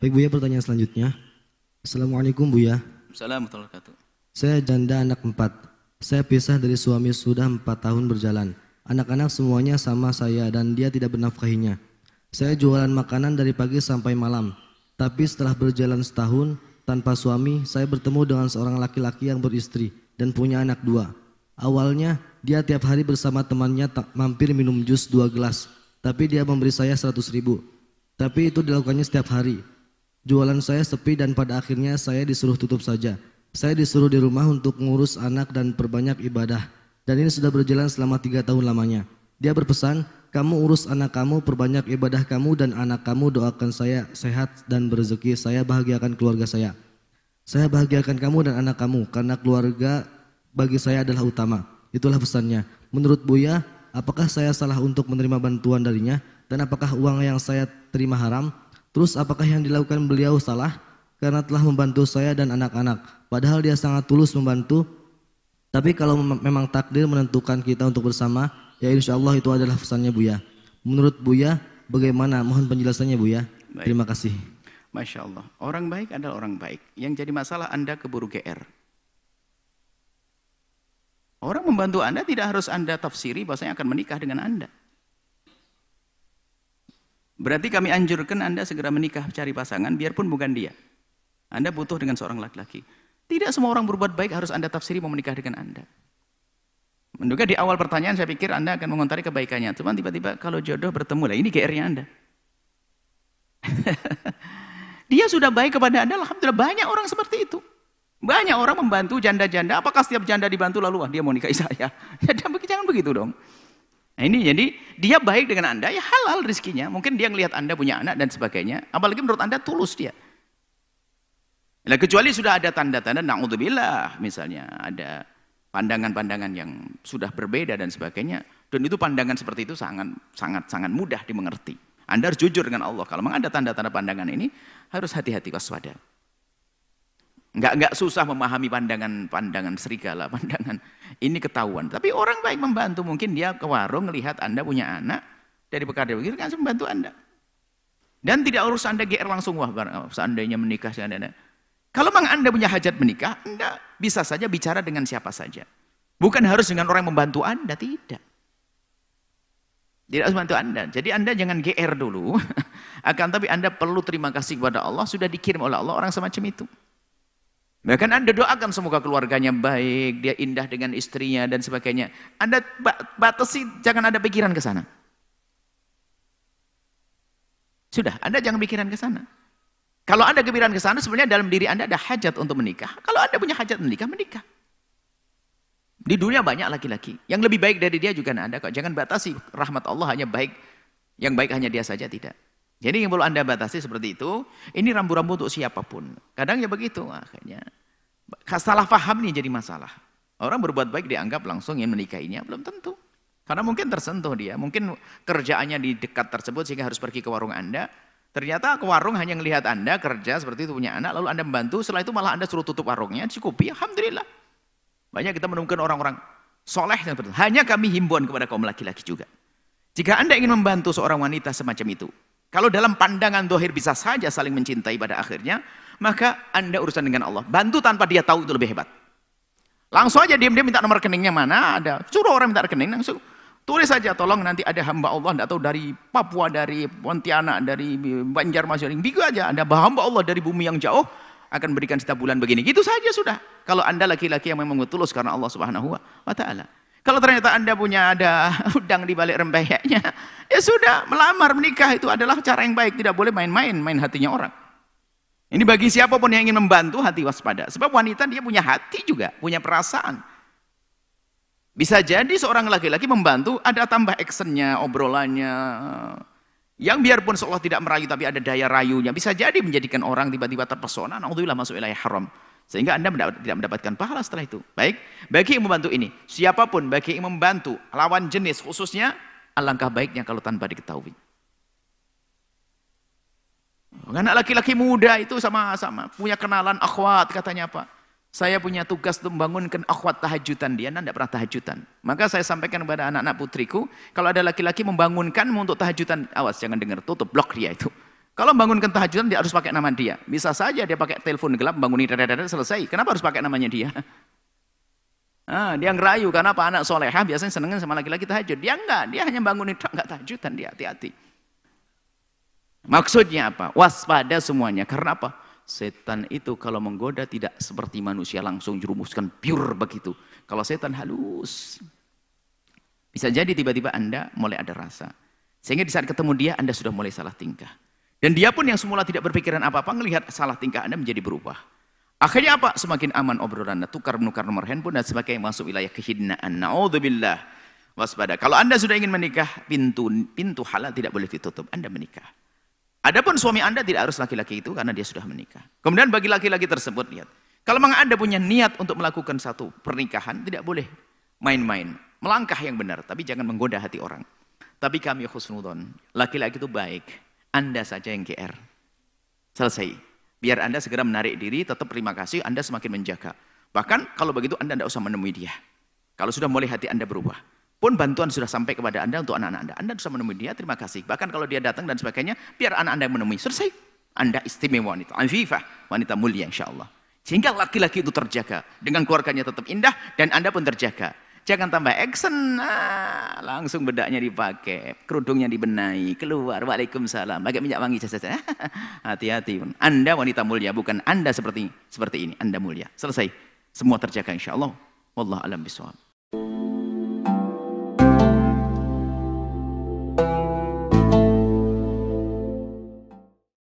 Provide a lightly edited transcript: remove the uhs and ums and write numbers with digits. Baik Buya, pertanyaan selanjutnya. Assalamualaikum Buya. Assalamualaikum warahmatullahi wabarakatuh. Saya janda anak 4. Saya pisah dari suami sudah 4 tahun berjalan. Anak-anak semuanya sama saya dan dia tidak bernafkahinya. Saya jualan makanan dari pagi sampai malam. Tapi setelah berjalan setahun tanpa suami, saya bertemu dengan seorang laki-laki yang beristri dan punya anak 2. Awalnya dia tiap hari bersama temannya mampir minum jus 2 gelas. Tapi dia memberi saya 100.000. Tapi itu dilakukannya setiap hari. Jualan saya sepi dan pada akhirnya saya disuruh tutup saja. Saya disuruh di rumah untuk ngurus anak dan perbanyak ibadah. Dan ini sudah berjalan selama 3 tahun lamanya. Dia berpesan, kamu urus anak kamu, perbanyak ibadah kamu dan anak kamu, doakan saya sehat dan berezeki, saya bahagiakan keluarga saya. Saya bahagiakan kamu dan anak kamu karena keluarga bagi saya adalah utama. Itulah pesannya. Menurut Buya, apakah saya salah untuk menerima bantuan darinya? Dan apakah uang yang saya terima haram? Terus apakah yang dilakukan beliau salah karena telah membantu saya dan anak-anak? Padahal dia sangat tulus membantu. Tapi kalau memang takdir menentukan kita untuk bersama, ya insya Allah itu adalah pesannya Buya. Menurut Buya bagaimana? Mohon penjelasannya Buya. Baik. Terima kasih. Masya Allah. Orang baik adalah orang baik. Yang jadi masalah Anda keburu GR. Orang membantu Anda tidak harus Anda tafsiri bahwasanya akan menikah dengan Anda. Berarti kami anjurkan Anda segera menikah, cari pasangan, biarpun bukan dia. Anda butuh dengan seorang laki-laki. Tidak semua orang berbuat baik harus Anda tafsiri mau menikah dengan Anda. Menduga di awal pertanyaan saya pikir Anda akan mengontari kebaikannya. Cuman tiba-tiba kalau jodoh bertemu, lah ini GR-nya Anda. Dia sudah baik kepada Anda, alhamdulillah banyak orang seperti itu. Banyak orang membantu janda-janda, apakah setiap janda dibantu lalu, wah dia mau nikahi saya. Ya, jangan begitu dong. Nah ini jadi dia baik dengan Anda, ya halal rizkinya. Mungkin dia ngelihat Anda punya anak dan sebagainya. Apalagi menurut Anda tulus dia. Nah, kecuali sudah ada tanda-tanda, na'udzubillah misalnya. Ada pandangan-pandangan yang sudah berbeda dan sebagainya. Dan itu pandangan seperti itu sangat mudah dimengerti. Anda harus jujur dengan Allah. Kalau memang ada tanda-tanda pandangan ini, harus hati-hati, waspada. Enggak susah memahami pandangan serigala, pandangan ini ketahuan. Tapi orang baik membantu, mungkin dia ke warung melihat Anda punya anak dari pekerja begitu kan membantu Anda. Dan tidak urus Anda GR langsung wah seandainya menikah seandainya. Kalau memang Anda punya hajat menikah, Anda bisa saja bicara dengan siapa saja. Bukan harus dengan orang yang membantu Anda, tidak. Tidak harus membantu Anda. Jadi Anda jangan GR dulu. Akan tapi Anda perlu terima kasih kepada Allah sudah dikirim oleh Allah orang semacam itu. Bahkan Anda doakan semoga keluarganya baik, dia indah dengan istrinya dan sebagainya. Anda batasi, jangan ada pikiran ke sana. Sudah, Anda jangan pikiran ke sana. Kalau Anda kepikiran ke sana, sebenarnya dalam diri Anda ada hajat untuk menikah. Kalau Anda punya hajat menikah, menikah. Di dunia banyak laki-laki. Yang lebih baik dari dia juga ada kok. Jangan batasi rahmat Allah hanya baik. Yang baik hanya dia saja, tidak. Jadi yang perlu Anda batasi seperti itu, ini rambu-rambu untuk siapapun. Kadang ya begitu, akhirnya salah paham nih jadi masalah. Orang berbuat baik dianggap langsung yang menikahinya, belum tentu. Karena mungkin tersentuh dia, mungkin kerjaannya di dekat tersebut sehingga harus pergi ke warung Anda. Ternyata ke warung hanya melihat Anda kerja seperti itu punya anak, lalu Anda membantu, setelah itu malah Anda suruh tutup warungnya, cukupi, alhamdulillah. Banyak kita menemukan orang-orang soleh, hanya kami himbauan kepada kaum laki-laki juga. Jika Anda ingin membantu seorang wanita semacam itu, kalau dalam pandangan dohir bisa saja saling mencintai pada akhirnya, maka Anda urusan dengan Allah. Bantu tanpa dia tahu itu lebih hebat. Langsung aja diam-diam minta nomor rekeningnya mana, ada. Suruh orang minta rekening langsung. Tulis saja, tolong nanti ada hamba Allah, tidak tahu dari Papua, dari Pontianak, dari Banjarmasin. Bigo aja, ada hamba Allah dari bumi yang jauh, akan berikan setiap bulan begini. Gitu saja sudah. Kalau Anda laki-laki yang memang tulus karena Allah Subhanahu wa Ta'ala. Kalau ternyata Anda punya ada udang di balik rempeyeknya, ya sudah, melamar, menikah itu adalah cara yang baik. Tidak boleh main-main, main hatinya orang. Ini bagi siapapun yang ingin membantu, hati waspada. Sebab wanita dia punya hati juga, punya perasaan. Bisa jadi seorang laki-laki membantu, ada tambah actionnya, obrolannya. Yang biarpun seolah tidak merayu, tapi ada daya rayunya. Bisa jadi menjadikan orang tiba-tiba terpesona, na'udzubillah masuk wilayah haram. Sehingga Anda tidak mendapatkan pahala setelah itu. Baik, bagi yang membantu ini, siapapun bagi yang membantu lawan jenis khususnya, alangkah baiknya kalau tanpa diketahui. Karena laki-laki muda itu sama-sama punya kenalan akhwat, katanya apa? Saya punya tugas untuk membangunkan akhwat tahajudan, dia tidak pernah tahajudan. Maka saya sampaikan kepada anak-anak putriku, kalau ada laki-laki membangunkanmu untuk tahajudan, awas jangan dengar, tutup blok dia itu. Kalau bangunkan tahajud dia harus pakai nama dia. Bisa saja dia pakai telepon gelap bangunin dadadadad selesai. Kenapa harus pakai namanya dia? Ah, dia ngerayu karena apa, anak solehah biasanya senengin sama laki-laki tahajud. Dia enggak, dia hanya bangunin, enggak tahajudan dia, hati-hati. Maksudnya apa? Waspada semuanya. Karena apa? Setan itu kalau menggoda tidak seperti manusia langsung jerumuskan pure begitu. Kalau setan halus. Bisa jadi tiba-tiba Anda mulai ada rasa. Sehingga di saat ketemu dia Anda sudah mulai salah tingkah. Dan dia pun yang semula tidak berpikiran apa-apa melihat salah tingkah Anda menjadi berubah. Akhirnya apa? Semakin aman obrolan Anda, tukar-menukar nomor handphone dan sebagainya masuk wilayah kehinaan. Naudzubillah. Waspada. Kalau Anda sudah ingin menikah, pintu halal tidak boleh ditutup. Anda menikah. Adapun suami Anda tidak harus laki-laki itu karena dia sudah menikah. Kemudian bagi laki-laki tersebut lihat. Kalau memang Anda punya niat untuk melakukan satu pernikahan tidak boleh main-main. Melangkah yang benar tapi jangan menggoda hati orang. Tapi kami khusnudon. Laki-laki itu baik. Anda saja yang GR. Selesai. Biar Anda segera menarik diri, tetap terima kasih, Anda semakin menjaga. Bahkan kalau begitu Anda tidak usah menemui dia. Kalau sudah mulai hati Anda berubah. Pun bantuan sudah sampai kepada Anda untuk anak-anak Anda. Anda bisa menemui dia, terima kasih. Bahkan kalau dia datang dan sebagainya, biar anak Anda yang menemui. Selesai. Anda istimewa wanita. Afifah, wanita mulia insya Allah. Sehingga laki-laki itu terjaga. Dengan keluarganya tetap indah dan Anda pun terjaga. Jangan tambah action, nah, langsung bedaknya dipakai, kerudungnya dibenahi, keluar, waalaikumsalam, pakai minyak wangi, hati-hati. Anda wanita mulia, bukan Anda seperti ini, Anda mulia. Selesai, semua terjaga insya Allah. Wallahu a'lam bishawab.